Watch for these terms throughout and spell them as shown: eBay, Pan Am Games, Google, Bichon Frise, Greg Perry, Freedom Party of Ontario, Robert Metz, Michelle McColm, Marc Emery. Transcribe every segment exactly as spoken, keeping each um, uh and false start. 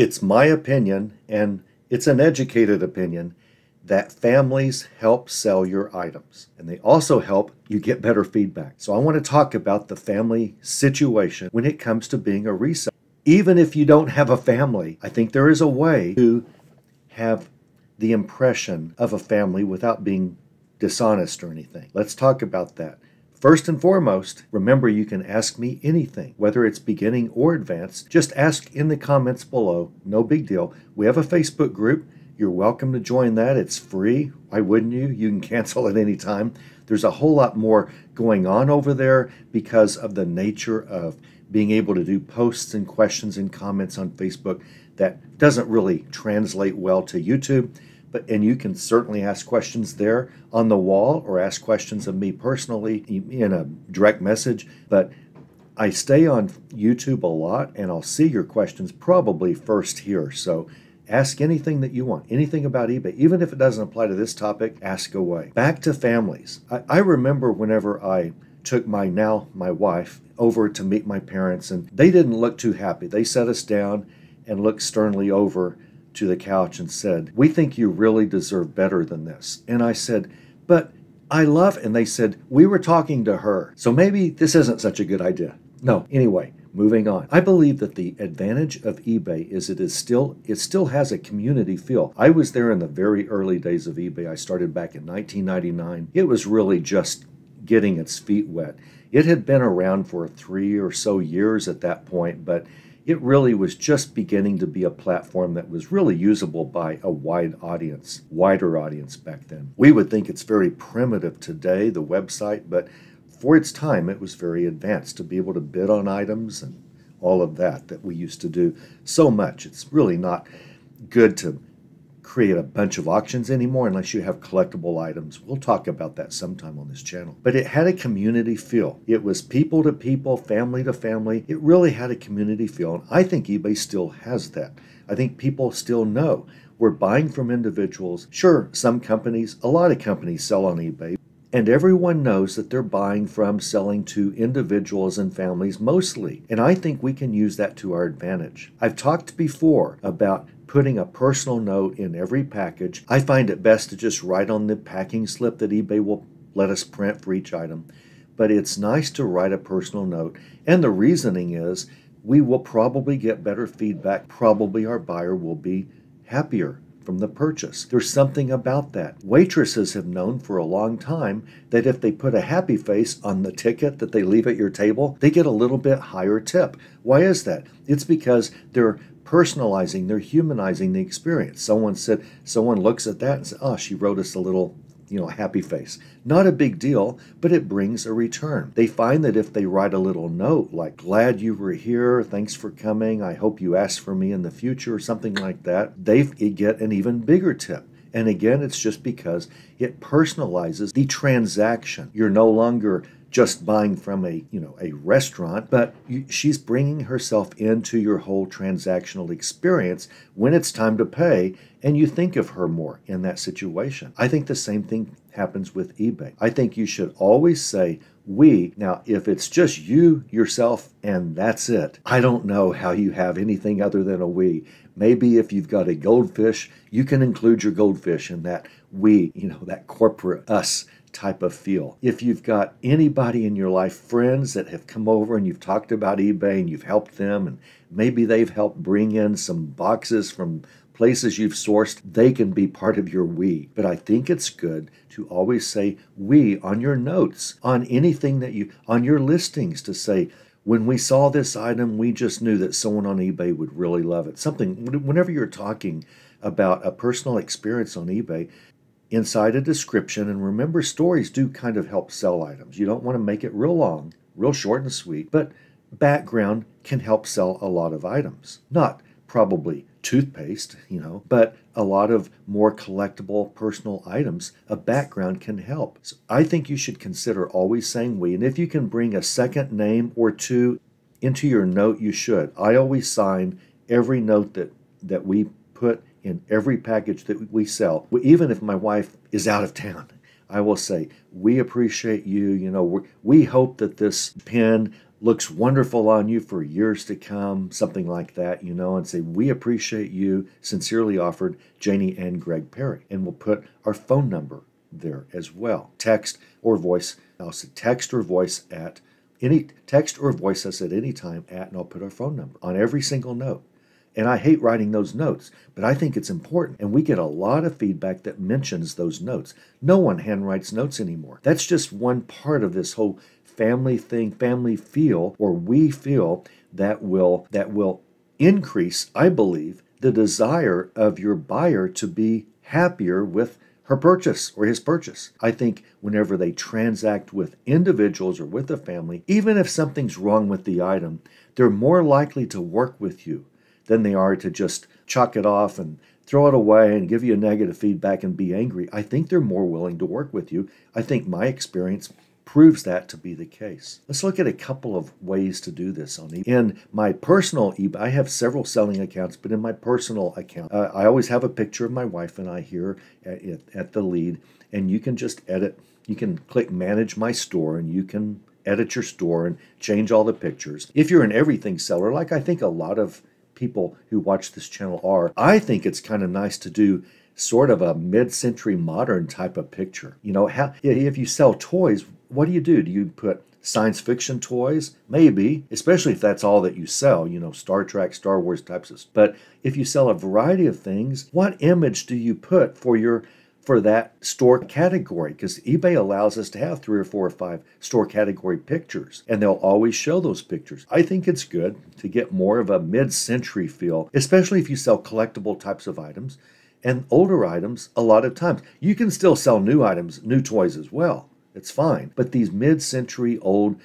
It's my opinion, and it's an educated opinion, that families help sell your items, and they also help you get better feedback. So I want to talk about the family situation when it comes to being a reseller. Even if you don't have a family, I think there is a way to have the impression of a family without being dishonest or anything. Let's talk about that. First and foremost, remember you can ask me anything, whether it's beginning or advanced. Just ask in the comments below. No big deal. We have a Facebook group. You're welcome to join that. It's free. Why wouldn't you? You can cancel at any time. There's a whole lot more going on over there because of the nature of being able to do posts and questions and comments on Facebook that doesn't really translate well to YouTube. But, and you can certainly ask questions there on the wall or ask questions of me personally in a direct message. But I stay on YouTube a lot, and I'll see your questions probably first here. So ask anything that you want, anything about eBay. Even if it doesn't apply to this topic, ask away. Back to families. I, I remember whenever I took my now, my wife, over to meet my parents, and they didn't look too happy. They set us down and looked sternly over to the couch and said, "We think you really deserve better than this." And I said, "But I love," and they said, "We were talking to her. So maybe this isn't such a good idea." No, anyway. Moving on. I believe that the advantage of eBay is it is still, it still has a community feel. I was there in the very early days of eBay. I started back in nineteen ninety-nine. It was really just getting its feet wet. It had been around for three or so years at that point, but it really was just beginning to be a platform that was really usable by a wide audience, wider audience back then. We would think it's very primitive today, the website, but for its time, it was very advanced to be able to bid on items and all of that that we used to do so much. It's really not good to create a bunch of auctions anymore unless you have collectible items. We'll talk about that sometime on this channel. But it had a community feel. It was people to people, family to family. It really had a community feel, and I think eBay still has that. I think people still know we're buying from individuals. Sure, some companies, a lot of companies sell on eBay, and everyone knows that they're buying from, selling to individuals and families mostly. And I think we can use that to our advantage. I've talked before about putting a personal note in every package. I find it best to just write on the packing slip that eBay will let us print for each item. But it's nice to write a personal note. And the reasoning is we will probably get better feedback. Probably our buyer will be happier from the purchase. There's something about that. Waitresses have known for a long time that if they put a happy face on the ticket that they leave at your table, they get a little bit higher tip. Why is that? It's because they're personalizing, they're humanizing the experience. Someone said, someone looks at that and says, "Oh, she wrote us a little, you know, happy face." Not a big deal, but it brings a return. They find that if they write a little note like, "Glad you were here, thanks for coming, I hope you ask for me in the future," or something like that, they get an even bigger tip. And again, it's just because it personalizes the transaction. You're no longer just buying from a, you know, a restaurant, but you, she's bringing herself into your whole transactional experience when it's time to pay, and you think of her more in that situation. I think the same thing happens with eBay. I think you should always say "we." Now, if it's just you, yourself, and that's it, I don't know how you have anything other than a "we." Maybe if you've got a goldfish, you can include your goldfish in that "we," you know, that corporate us type of feel. If you've got anybody in your life, friends that have come over and you've talked about eBay and you've helped them, and maybe they've helped bring in some boxes from places you've sourced, they can be part of your "we." But I think it's good to always say "we" on your notes, on anything that you, on your listings, to say, "When we saw this item, we just knew that someone on eBay would really love it." Something, whenever you're talking about a personal experience on eBay, inside a description, and remember, stories do kind of help sell items. You don't want to make it real long, real short and sweet, but background can help sell a lot of items. Not probably toothpaste, you know, but a lot of more collectible personal items, a background can help. So I think you should consider always saying "we," and if you can bring a second name or two into your note, you should. I always sign every note that, that we put in every package that we sell. Even if my wife is out of town, I will say, "We appreciate you, you know, we hope that this pen looks wonderful on you for years to come, something like that, you know, and say, we appreciate you, sincerely offered, Janie and Greg Perry. And we'll put our phone number there as well. Text or voice. I'll say text or voice at any, text or voice us at any time at, and I'll put our phone number on every single note. And I hate writing those notes, but I think it's important. And we get a lot of feedback that mentions those notes. No one handwrites notes anymore. That's just one part of this whole family thing, family feel, or we feel that will that will increase, I believe, the desire of your buyer to be happier with her purchase or his purchase. I think whenever they transact with individuals or with a family, even if something's wrong with the item, they're more likely to work with you than they are to just chalk it off and throw it away and give you a negative feedback and be angry. I think they're more willing to work with you. I think my experience proves that to be the case. Let's look at a couple of ways to do this on eBay. In my personal eBay, I have several selling accounts, but in my personal account, uh, I always have a picture of my wife and I here at, at the lead, and you can just edit. You can click Manage My Store, and you can edit your store and change all the pictures. If you're an everything seller, like I think a lot of people who watch this channel are, I think it's kind of nice to do sort of a mid-century modern type of picture. You know, how, if you sell toys, what do you do? Do you put science fiction toys? Maybe, especially if that's all that you sell, you know, Star Trek, Star Wars types of. But if you sell a variety of things, what image do you put for your for that store category? Because eBay allows us to have three or four or five store category pictures, and they'll always show those pictures. I think it's good to get more of a mid-century feel, especially if you sell collectible types of items. And older items, a lot of times, you can still sell new items, new toys as well. It's fine. But these mid-century old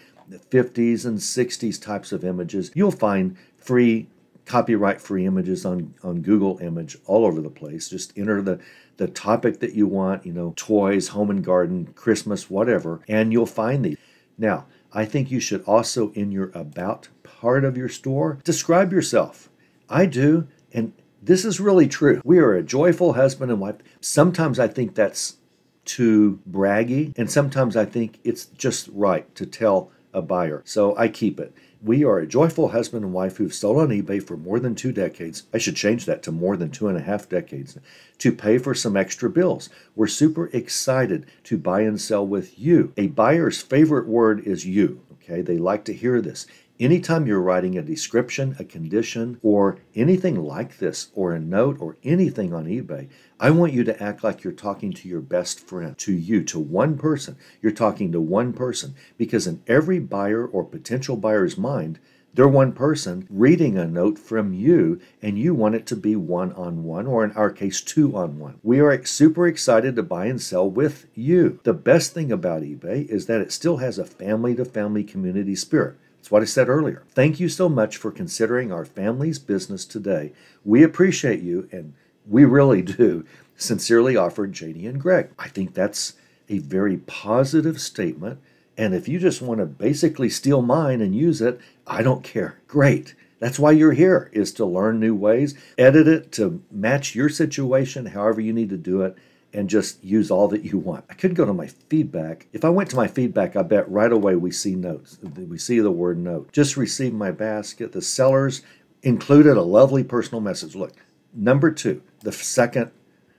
fifties and sixties types of images, you'll find free, copyright-free images on, on Google Image all over the place. Just enter the, the topic that you want, you know, toys, home and garden, Christmas, whatever, and you'll find these. Now, I think you should also, in your about part of your store, describe yourself. I do, and this is really true. We are a joyful husband and wife. Sometimes I think that's too braggy, and sometimes I think it's just right to tell a buyer. So I keep it. We are a joyful husband and wife who've sold on eBay for more than two decades. I should change that to more than two and a half decades to pay for some extra bills. We're super excited to buy and sell with you. A buyer's favorite word is you. Okay, they like to hear this. Anytime you're writing a description, a condition, or anything like this, or a note, or anything on eBay, I want you to act like you're talking to your best friend, to you, to one person. You're talking to one person, because in every buyer or potential buyer's mind, they're one person reading a note from you, and you want it to be one-on-one, or in our case, two-on-one. We are super excited to buy and sell with you. The best thing about eBay is that it still has a family-to-family community spirit. That's what I said earlier. Thank you so much for considering our family's business today. We appreciate you, and we really do. Sincerely offered, Janie and Greg. I think that's a very positive statement, and if you just want to basically steal mine and use it, I don't care. Great. That's why you're here, is to learn new ways, edit it to match your situation, however you need to do it, and just use all that you want. I could go to my feedback. If I went to my feedback, I bet right away we see notes. We see the word note. Just received my basket. The sellers included a lovely personal message. Look, number two, the second,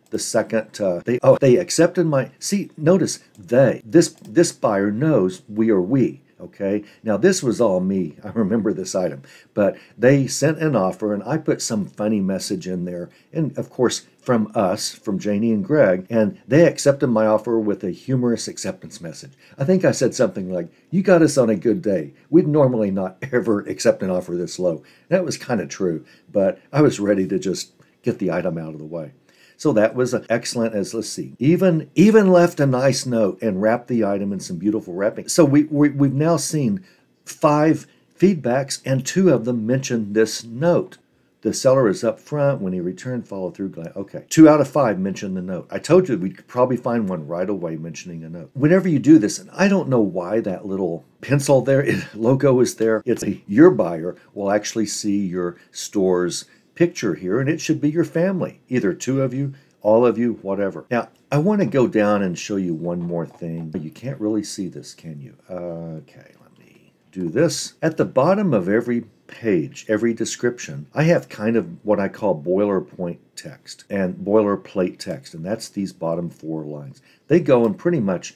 the second, uh, they, oh, they accepted my, see, notice they, this, this buyer knows we are we. Okay, now this was all me. I remember this item, but they sent an offer and I put some funny message in there. And of course, from us, from Janie and Greg, and they accepted my offer with a humorous acceptance message. I think I said something like, you got us on a good day. We'd normally not ever accept an offer this low. That was kind of true, but I was ready to just get the item out of the way. So that was excellent. As let's see, even even left a nice note and wrapped the item in some beautiful wrapping. So we, we we've now seen five feedbacks, and two of them mentioned this note. The seller is up front when he returned. Follow through. Okay, two out of five mentioned the note. I told you we could probably find one right away mentioning a note. Whenever you do this, and I don't know why that little pencil there it, logo is there. It's a, your buyer will actually see your store's picture here, and it should be your family, either two of you, all of you, whatever. Now, I want to go down and show you one more thing. You can't really see this, can you? Uh, okay, let me do this. At the bottom of every page, every description, I have kind of what I call boilerplate text and boilerplate text, and that's these bottom four lines. They go in pretty much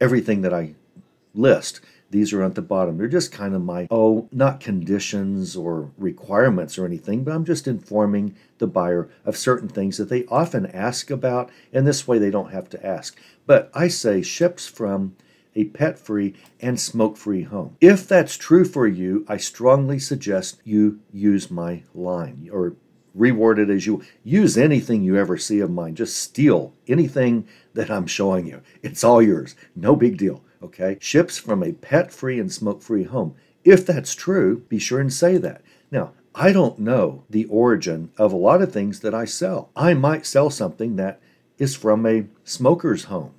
everything that I list. These are at the bottom. They're just kind of my, oh, not conditions or requirements or anything, but I'm just informing the buyer of certain things that they often ask about, and this way they don't have to ask. But I say ships from a pet-free and smoke-free home. If that's true for you, I strongly suggest you use my line, or reword it as you use anything you ever see of mine. Just steal anything that I'm showing you. It's all yours. No big deal. Okay? Ships from a pet-free and smoke-free home. If that's true, be sure and say that. Now, I don't know the origin of a lot of things that I sell. I might sell something that is from a smoker's home,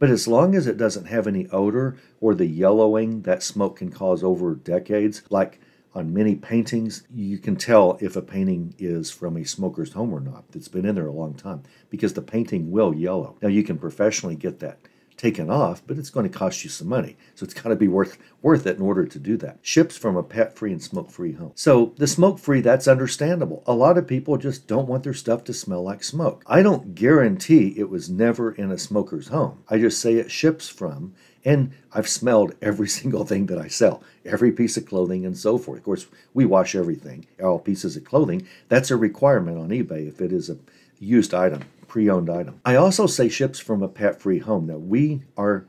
but as long as it doesn't have any odor or the yellowing that smoke can cause over decades, like on many paintings, you can tell if a painting is from a smoker's home or not that's been in there a long time, because the painting will yellow. Now, you can professionally get that taken off, but it's going to cost you some money. So it's got to be worth worth it in order to do that. Ships from a pet-free and smoke-free home. So the smoke-free, that's understandable. A lot of people just don't want their stuff to smell like smoke. I don't guarantee it was never in a smoker's home. I just say it ships from, and I've smelled every single thing that I sell, every piece of clothing and so forth. Of course, we wash everything, all pieces of clothing. That's a requirement on eBay if it is a used item, pre-owned item. I also say ships from a pet-free home. Now, we are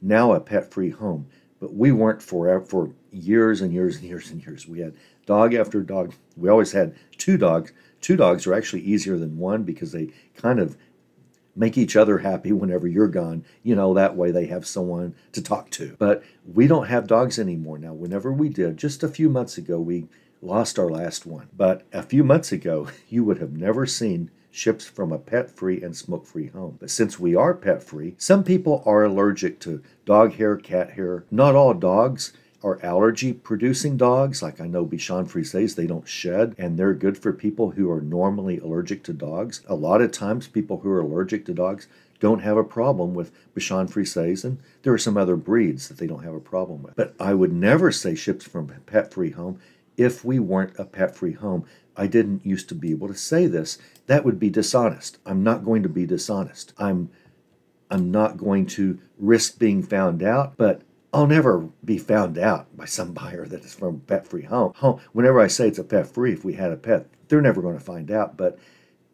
now a pet-free home, but we weren't forever, for years and years and years and years. We had dog after dog. We always had two dogs. Two dogs are actually easier than one because they kind of make each other happy whenever you're gone. You know, that way they have someone to talk to. But we don't have dogs anymore now. Whenever we did, just a few months ago, we lost our last one. But a few months ago, you would have never seen ships from a pet-free and smoke-free home. But since we are pet-free, some people are allergic to dog hair, cat hair. Not all dogs are allergy-producing dogs. Like I know Bichon Frises, they don't shed, and they're good for people who are normally allergic to dogs. A lot of times, people who are allergic to dogs don't have a problem with Bichon Frises, and there are some other breeds that they don't have a problem with. But I would never say ships from a pet-free home if we weren't a pet-free home. I didn't used to be able to say this. That would be dishonest. I'm not going to be dishonest. I'm, I'm not going to risk being found out, but I'll never be found out by some buyer that is from a pet-free home. Whenever I say it's a pet-free, if we had a pet, they're never going to find out, but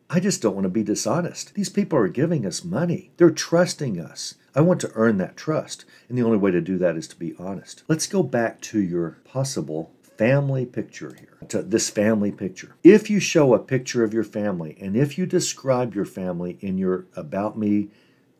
I just don't want to be dishonest. These people are giving us money. They're trusting us. I want to earn that trust, and the only way to do that is to be honest. Let's go back to your possible family picture here, to this family picture. If you show a picture of your family, and if you describe your family in your About Me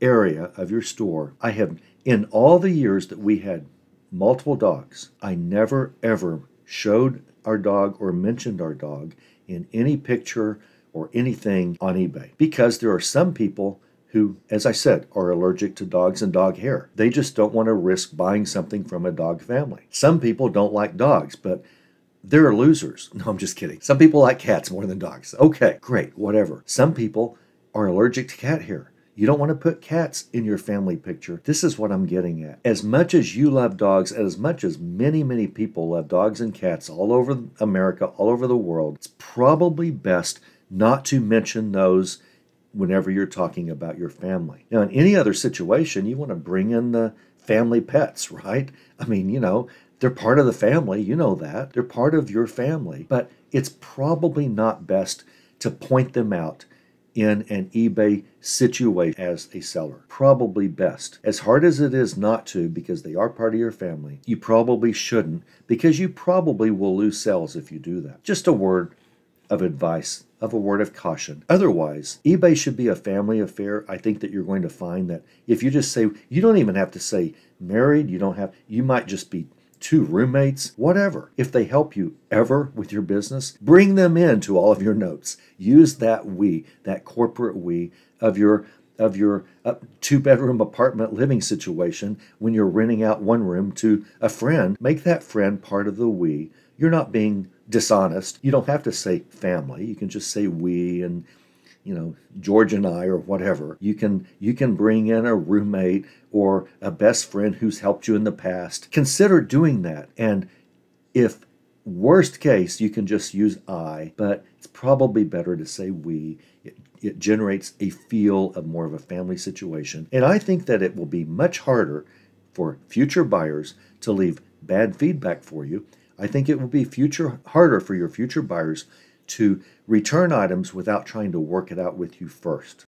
area of your store, I have, in all the years that we had multiple dogs, I never ever showed our dog or mentioned our dog in any picture or anything on eBay, because there are some people who, as I said, are allergic to dogs and dog hair. They just don't want to risk buying something from a dog family. Some people don't like dogs, but they're losers. No, I'm just kidding. Some people like cats more than dogs. Okay, great, whatever. Some people are allergic to cat hair. You don't want to put cats in your family picture. This is what I'm getting at. As much as you love dogs, and as much as many, many people love dogs and cats all over America, all over the world, it's probably best not to mention those whenever you're talking about your family. Now, in any other situation, you want to bring in the family pets, right? I mean, you know, they're part of the family. You know that. They're part of your family. But it's probably not best to point them out in an eBay situation as a seller. Probably best. As hard as it is not to, because they are part of your family, you probably shouldn't, because you probably will lose sales if you do that. Just a word of advice, of a word of caution. Otherwise, eBay should be a family affair. I think that you're going to find that if you just say, you don't even have to say married, you don't have, you might just be two roommates, whatever. If they help you ever with your business, bring them into all of your notes. Use that we, that corporate we of your of your uh, two-bedroom apartment living situation when you're renting out one room to a friend. Make that friend part of the we. You're not being dishonest. You don't have to say family. You can just say we and, you know, George and I or whatever. You can you can bring in a roommate or a best friend who's helped you in the past. Consider doing that, and If worst case, you can just use I, but it's probably better to say we. It, it generates a feel of more of a family situation. And I think that it will be much harder for future buyers to leave bad feedback for you. I think it will be future harder for your future buyers to return items without trying to work it out with you first.